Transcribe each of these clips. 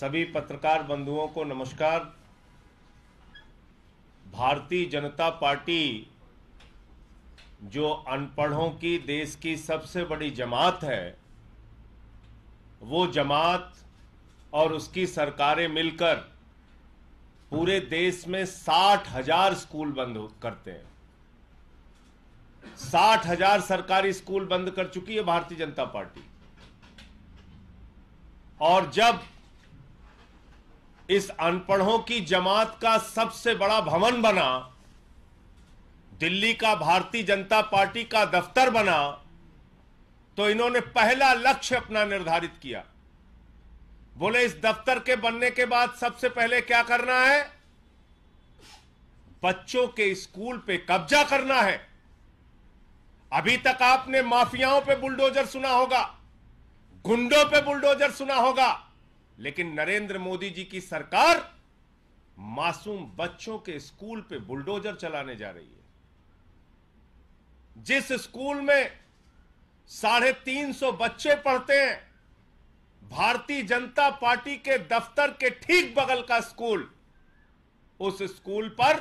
सभी पत्रकार बंधुओं को नमस्कार। भारतीय जनता पार्टी जो अनपढ़ों की देश की सबसे बड़ी जमात है, वो जमात और उसकी सरकारें मिलकर पूरे देश में 60,000 स्कूल बंद करते हैं। 60,000 सरकारी स्कूल बंद कर चुकी है भारतीय जनता पार्टी। और जब इस अनपढ़ों की जमात का सबसे बड़ा भवन बना, दिल्ली का भारतीय जनता पार्टी का दफ्तर बना, तो इन्होंने पहला लक्ष्य अपना निर्धारित किया। बोले इस दफ्तर के बनने के बाद सबसे पहले क्या करना है? बच्चों के स्कूल पे कब्जा करना है। अभी तक आपने माफियाओं पे बुलडोजर सुना होगा, गुंडों पे बुलडोजर सुना होगा, लेकिन नरेंद्र मोदी जी की सरकार मासूम बच्चों के स्कूल पे बुलडोजर चलाने जा रही है। जिस स्कूल में 350 बच्चे पढ़ते हैं, भारतीय जनता पार्टी के दफ्तर के ठीक बगल का स्कूल, उस स्कूल पर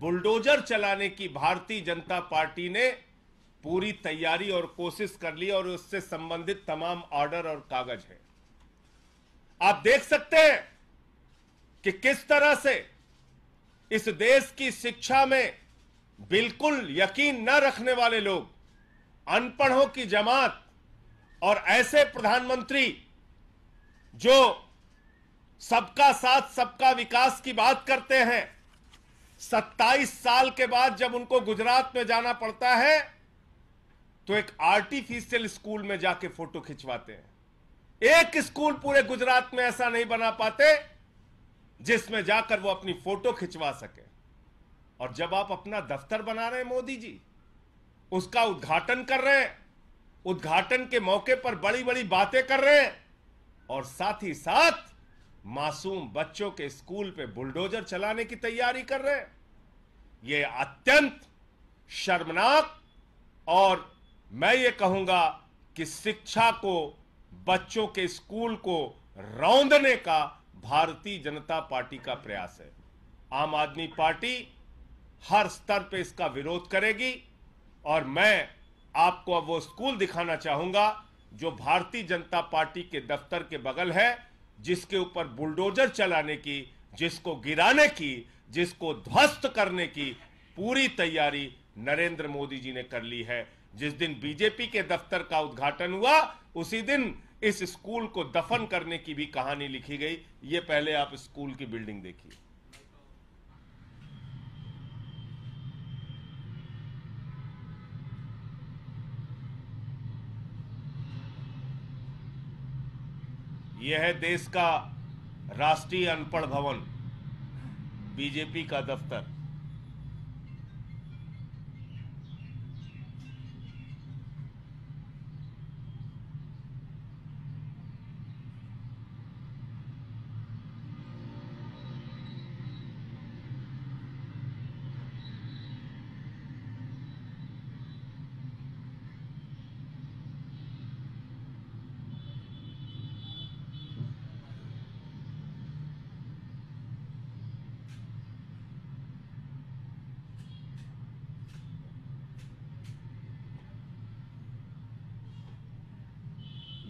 बुलडोजर चलाने की भारतीय जनता पार्टी ने पूरी तैयारी और कोशिश कर ली, और उससे संबंधित तमाम ऑर्डर और कागज है। आप देख सकते हैं कि किस तरह से इस देश की शिक्षा में बिल्कुल यकीन न रखने वाले लोग, अनपढ़ों की जमात और ऐसे प्रधानमंत्री जो सबका साथ सबका विकास की बात करते हैं, 27 साल के बाद जब उनको गुजरात में जाना पड़ता है तो एक आर्टिफिशियल स्कूल में जाके फोटो खिंचवाते हैं। एक स्कूल पूरे गुजरात में ऐसा नहीं बना पाते जिसमें जाकर वो अपनी फोटो खिंचवा सके। और जब आप अपना दफ्तर बना रहे हैं मोदी जी, उसका उद्घाटन कर रहे हैं, उद्घाटन के मौके पर बड़ी बड़ी बातें कर रहे हैं, और साथ ही साथ मासूम बच्चों के स्कूल पे बुलडोजर चलाने की तैयारी कर रहे हैं। ये अत्यंत शर्मनाक, और मैं ये कहूंगा कि शिक्षा को, बच्चों के स्कूल को रौंदने का भारतीय जनता पार्टी का प्रयास है। आम आदमी पार्टी हर स्तर पे इसका विरोध करेगी, और मैं आपको अब वो स्कूल दिखाना चाहूंगा जो भारतीय जनता पार्टी के दफ्तर के बगल है, जिसके ऊपर बुलडोजर चलाने की, जिसको गिराने की, जिसको ध्वस्त करने की पूरी तैयारी नरेंद्र मोदी जी ने कर ली है। जिस दिन बीजेपी के दफ्तर का उद्घाटन हुआ, उसी दिन इस स्कूल को दफन करने की भी कहानी लिखी गई। ये पहले आप स्कूल की बिल्डिंग देखिए। यह है देश का राष्ट्रीय अनपढ़ भवन, बीजेपी का दफ्तर।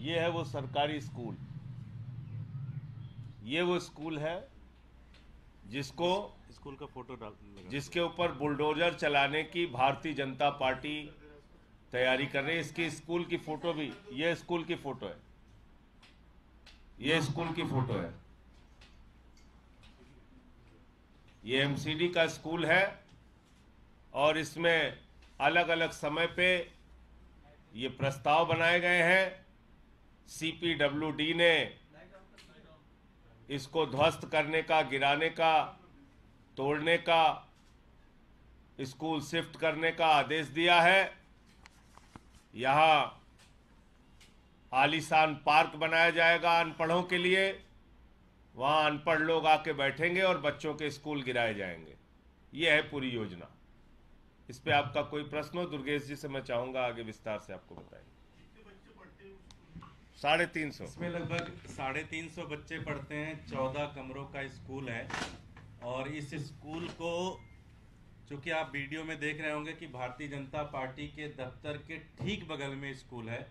ये है वो सरकारी स्कूल। ये वो स्कूल है जिसको स्कूल का फोटो डाल, जिसके ऊपर बुलडोजर चलाने की भारतीय जनता पार्टी तैयारी कर रही है। इसकी स्कूल की फोटो भी, ये स्कूल की फोटो है, ये स्कूल की फोटो है। ये एमसीडी का स्कूल है, और इसमें अलग अलग समय पे ये प्रस्ताव बनाए गए हैं। सीपीडब्ल्यूडी ने इसको ध्वस्त करने का, गिराने का, तोड़ने का, स्कूल शिफ्ट करने का आदेश दिया है। यहाँ आलीशान पार्क बनाया जाएगा अनपढ़ों के लिए, वहाँ अनपढ़ लोग आके बैठेंगे और बच्चों के स्कूल गिराए जाएंगे। ये है पूरी योजना। इस पे आपका कोई प्रश्न हो दुर्गेश जी से मैं चाहूँगा आगे विस्तार से आपको बताएंगे। 350। इसमें लगभग 350 बच्चे पढ़ते हैं। 14 कमरों का स्कूल है और इस स्कूल को, चूँकि आप वीडियो में देख रहे होंगे कि भारतीय जनता पार्टी के दफ्तर के ठीक बगल में स्कूल है,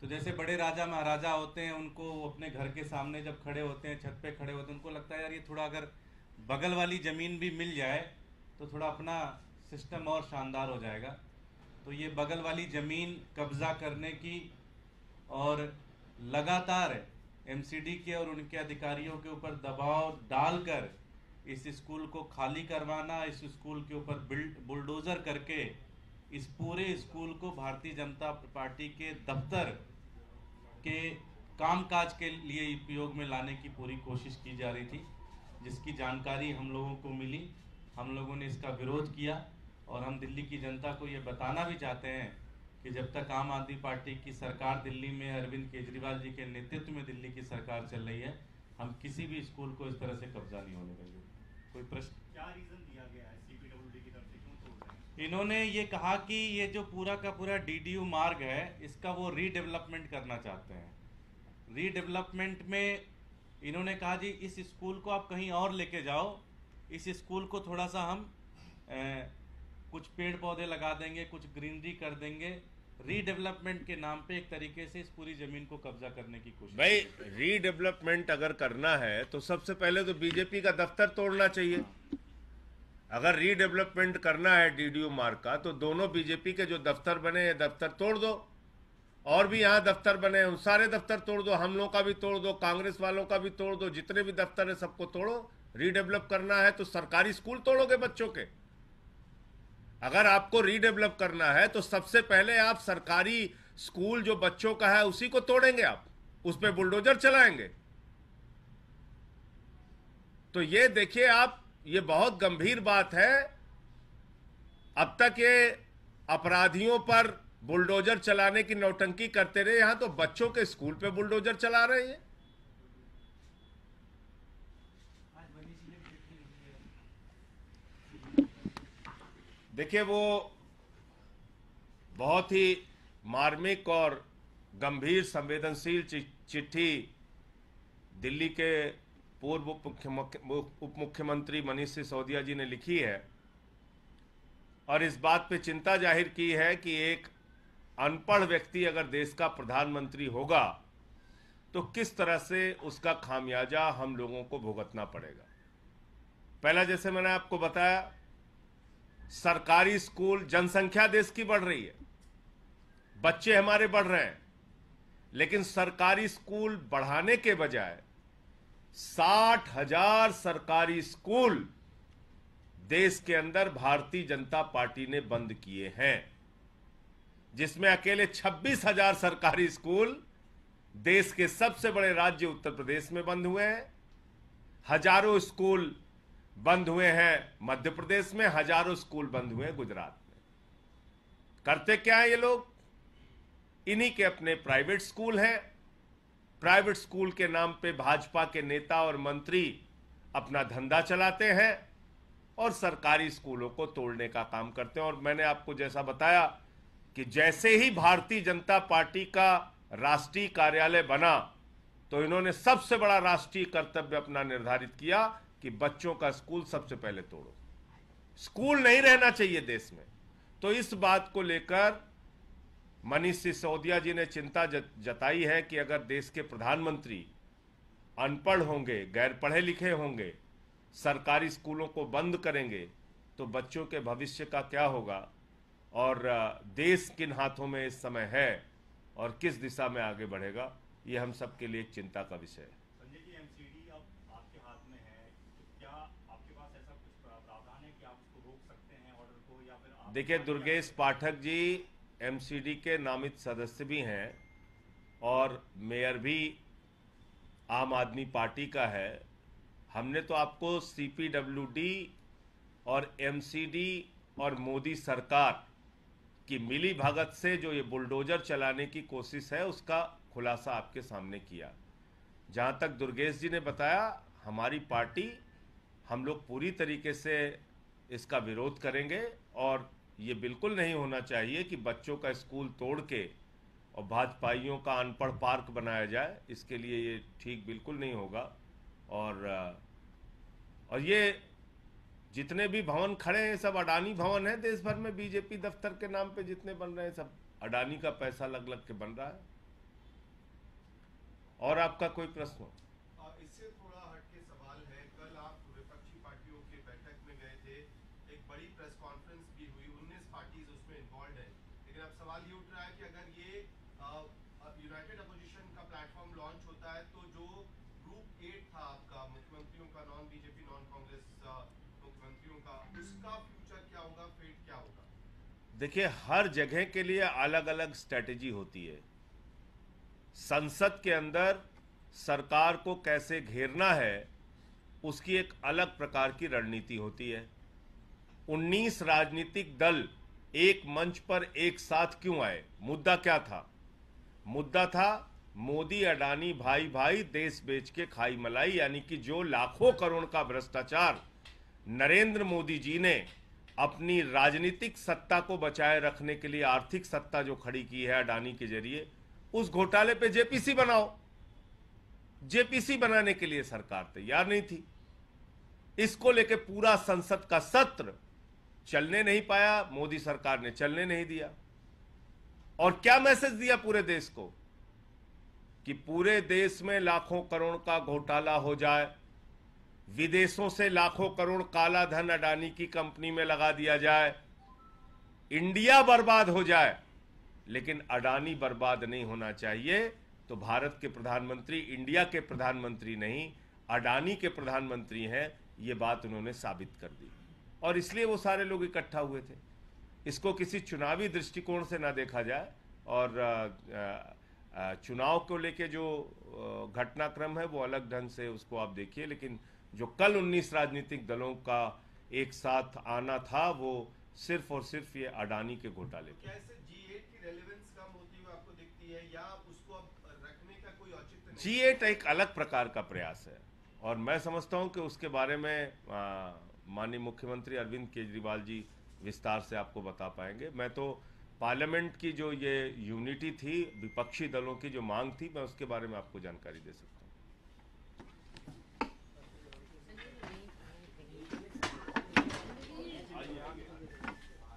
तो जैसे बड़े राजा महाराजा होते हैं उनको अपने घर के सामने जब खड़े होते हैं, छत पे खड़े होते हैं, उनको लगता है यार ये थोड़ा अगर बगल वाली ज़मीन भी मिल जाए तो थोड़ा अपना सिस्टम और शानदार हो जाएगा। तो ये बगल वाली ज़मीन कब्ज़ा करने की और लगातार एमसीडी के और उनके अधिकारियों के ऊपर दबाव डालकर इस स्कूल को खाली करवाना, इस स्कूल के ऊपर बुलडोज़र करके इस पूरे स्कूल को भारतीय जनता पार्टी के दफ्तर के कामकाज के लिए उपयोग में लाने की पूरी कोशिश की जा रही थी, जिसकी जानकारी हम लोगों को मिली। हम लोगों ने इसका विरोध किया और हम दिल्ली की जनता को ये बताना भी चाहते हैं कि जब तक आम आदमी पार्टी की सरकार दिल्ली में, अरविंद केजरीवाल जी के नेतृत्व में दिल्ली की सरकार चल रही है, हम किसी भी स्कूल को इस तरह से कब्जा नहीं होने देंगे। कोई प्रश्न? क्या रीज़न दिया गया है सीपीडब्ल्यूडी की तरफ से, क्यों तोड़ रहे हैं? इन्होंने ये कहा कि ये जो पूरा का पूरा डीडीयू मार्ग है, इसका वो रीडेवलपमेंट करना चाहते हैं। रीडेवलपमेंट में इन्होंने कहा जी इस स्कूल को आप कहीं और लेके जाओ, इस स्कूल को थोड़ा सा हम कुछ पेड़ पौधे लगा देंगे, कुछ ग्रीनरी कर देंगे। रीडेवलपमेंट के नाम पे एक तरीके से इस पूरी जमीन को कब्जा करने की कोशिश। भाई रीडेवलपमेंट अगर करना है तो सबसे पहले तो बीजेपी का दफ्तर तोड़ना चाहिए। अगर रीडेवलपमेंट करना है डीडीयू मार्ग का तो दोनों बीजेपी के जो दफ्तर बने हैं दफ्तर तोड़ दो, और भी यहाँ दफ्तर बने हैं उन सारे दफ्तर तोड़ दो, हम लोगों का भी तोड़ दो, कांग्रेस वालों का भी तोड़ दो, जितने भी दफ्तर है सबको तोड़ो। रीडेवलप करना है तो सरकारी स्कूल तोड़ोगे बच्चों के। अगर आपको रीडेवलप करना है तो सबसे पहले आप सरकारी स्कूल जो बच्चों का है उसी को तोड़ेंगे, आप उस पर बुलडोजर चलाएंगे। तो ये देखिए आप, ये बहुत गंभीर बात है। अब तक ये अपराधियों पर बुलडोजर चलाने की नौटंकी करते रहे, यहां तो बच्चों के स्कूल पे बुलडोजर चला रहे हैं। देखिए वो बहुत ही मार्मिक और गंभीर संवेदनशील चिट्ठी दिल्ली के पूर्व उप मुख्यमंत्री मनीष सिसोदिया जी ने लिखी है और इस बात पे चिंता जाहिर की है कि एक अनपढ़ व्यक्ति अगर देश का प्रधानमंत्री होगा तो किस तरह से उसका खामियाजा हम लोगों को भुगतना पड़ेगा। पहला, जैसे मैंने आपको बताया, सरकारी स्कूल, जनसंख्या देश की बढ़ रही है, बच्चे हमारे बढ़ रहे हैं, लेकिन सरकारी स्कूल बढ़ाने के बजाय 60,000 सरकारी स्कूल देश के अंदर भारतीय जनता पार्टी ने बंद किए हैं, जिसमें अकेले 26,000 सरकारी स्कूल देश के सबसे बड़े राज्य उत्तर प्रदेश में बंद हुए हैं। हजारों स्कूल बंद हुए हैं मध्य प्रदेश में, हजारों स्कूल बंद हुए हैं गुजरात में। करते क्या है ये लोग? इन्हीं के अपने प्राइवेट स्कूल हैं। प्राइवेट स्कूल के नाम पे भाजपा के नेता और मंत्री अपना धंधा चलाते हैं और सरकारी स्कूलों को तोड़ने का काम करते हैं। और मैंने आपको जैसा बताया कि जैसे ही भारतीय जनता पार्टी का राष्ट्रीय कार्यालय बना तो इन्होंने सबसे बड़ा राष्ट्रीय कर्तव्य अपना निर्धारित किया कि बच्चों का स्कूल सबसे पहले तोड़ो, स्कूल नहीं रहना चाहिए देश में। तो इस बात को लेकर मनीष सिसोदिया जी ने चिंता जताई है कि अगर देश के प्रधानमंत्री अनपढ़ होंगे, गैर पढ़े लिखे होंगे, सरकारी स्कूलों को बंद करेंगे तो बच्चों के भविष्य का क्या होगा और देश किन हाथों में इस समय है और किस दिशा में आगे बढ़ेगा, ये हम सबके लिए एक चिंता का विषय है। देखिए दुर्गेश पाठक जी एमसीडी के नामित सदस्य भी हैं और मेयर भी आम आदमी पार्टी का है। हमने तो आपको सीपीडब्ल्यूडी और एमसीडी और मोदी सरकार की मिली भगत से जो ये बुलडोजर चलाने की कोशिश है उसका खुलासा आपके सामने किया। जहाँ तक दुर्गेश जी ने बताया, हमारी पार्टी, हम लोग पूरी तरीके से इसका विरोध करेंगे और ये बिल्कुल नहीं होना चाहिए कि बच्चों का स्कूल तोड़ के और भाजपाइयों का अनपढ़ पार्क बनाया जाए, इसके लिए ये ठीक बिल्कुल नहीं होगा। और ये जितने भी भवन खड़े हैं सब अडानी भवन है। देश भर में बीजेपी दफ्तर के नाम पे जितने बन रहे हैं सब अडानी का पैसा लग लग के बन रहा है। और आपका कोई प्रश्न? इससे थोड़ा हटके सवाल है, कल आप विपक्षी पार्टियों के बैठक में गए थे, एक बड़ी प्रेस कॉन्फ्रेंस भी हुई, 19 पार्टीज उसमें इन्वॉल्व है, लेकिन अब सवाल ये उठ रहा है कि अगर ये यूनाइटेड अपोजिशन का प्लेटफॉर्म लॉन्च होता है तो जो ग्रुप 8 था आपका मुख्यमंत्रियों का, नॉन बीजेपी नॉन कांग्रेस मुख्यमंत्रियों का, उसका फ्यूचर क्या होगा, फेट क्या होगा? देखिए, हर जगह के लिए अलग अलग स्ट्रेटेजी होती है। संसद के अंदर सरकार को कैसे घेरना है उसकी एक अलग प्रकार की रणनीति होती है। 19 राजनीतिक दल एक मंच पर एक साथ क्यों आए? मुद्दा क्या था? मुद्दा था मोदी अडानी भाई भाई देश बेच के खाई मलाई, यानी कि जो लाखों करोड़ का भ्रष्टाचार नरेंद्र मोदी जी ने अपनी राजनीतिक सत्ता को बचाए रखने के लिए आर्थिक सत्ता जो खड़ी की है अडानी के जरिए, उस घोटाले पे जेपीसी बनाओ। जेपीसी बनाने के लिए सरकार तैयार नहीं थी। इसको लेके पूरा संसद का सत्र चलने नहीं पाया, मोदी सरकार ने चलने नहीं दिया। और क्या मैसेज दिया पूरे देश को कि पूरे देश में लाखों करोड़ का घोटाला हो जाए, विदेशों से लाखों करोड़ काला धन अडानी की कंपनी में लगा दिया जाए, इंडिया बर्बाद हो जाए, लेकिन अडानी बर्बाद नहीं होना चाहिए। तो भारत के प्रधानमंत्री इंडिया के प्रधानमंत्री नहीं, अडानी के प्रधानमंत्री हैं, ये बात उन्होंने साबित कर दी। और इसलिए वो सारे लोग इकट्ठा हुए थे। इसको किसी चुनावी दृष्टिकोण से ना देखा जाए। और चुनाव को लेके जो घटनाक्रम है वो अलग ढंग से उसको आप देखिए, लेकिन जो कल 19 राजनीतिक दलों का एक साथ आना था वो सिर्फ और सिर्फ ये अडानी के घोटाले थे। G8 की रेलेवेंस कम होती हुई आपको दिखती है या उसको अब रखने का कोई औचित्य नहीं? G8 एक अलग प्रकार का प्रयास है और मैं समझता हूं कि उसके बारे में माननीय मुख्यमंत्री अरविंद केजरीवाल जी विस्तार से आपको बता पाएंगे। मैं तो पार्लियामेंट की जो ये यूनिटी थी, विपक्षी दलों की जो मांग थी, मैं उसके बारे में आपको जानकारी दे सकता हूँ।